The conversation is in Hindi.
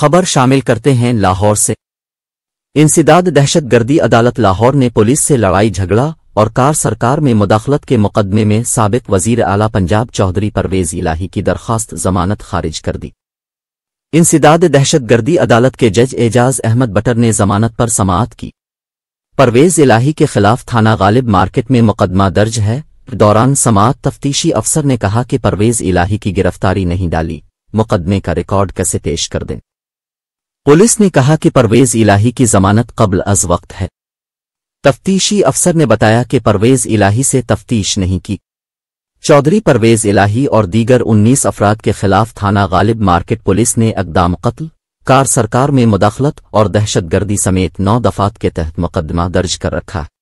खबर शामिल करते हैं लाहौर से। इंसदाद दहशतगर्दी अदालत लाहौर ने पुलिस से लड़ाई झगड़ा और कार सरकार में मुदाखलत के मुकदमे में साबिक वजीर आला पंजाब चौधरी परवेज़ इलाही की दरख्वास्त जमानत खारिज कर दी। इंसदाद दहशतगर्दी अदालत के जज एजाज अहमद बटर ने जमानत पर समाअत की। परवेज़ इलाही के खिलाफ थाना गालिब मार्केट में मुकदमा दर्ज है। दौरान समाअत तफ्तीशी अफसर ने कहा कि परवेज़ इलाही की गिरफ्तारी नहीं डाली, मुकदमे का रिकॉर्ड कैसे पेश कर दें। पुलिस ने कहा कि परवेज़ इलाही की जमानत कब्ल अज वक्त है। तफ्तीशी अफसर ने बताया कि परवेज़ इलाही से तफ्तीश नहीं की। चौधरी परवेज़ इलाही और दीगर 19 अफराद के खिलाफ थाना गालिब मार्केट पुलिस ने इक़दाम कत्ल, कार सरकार में मुदाखलत और दहशतगर्दी समेत 9 दफात के तहत मुकदमा दर्ज कर रखा है।